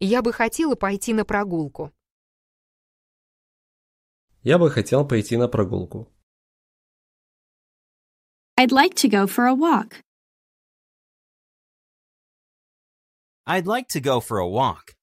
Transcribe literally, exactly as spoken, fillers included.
Я бы хотела пойти на прогулку. Я бы хотел пойти на прогулку. I'd like to go for a walk. I'd like to go for a walk.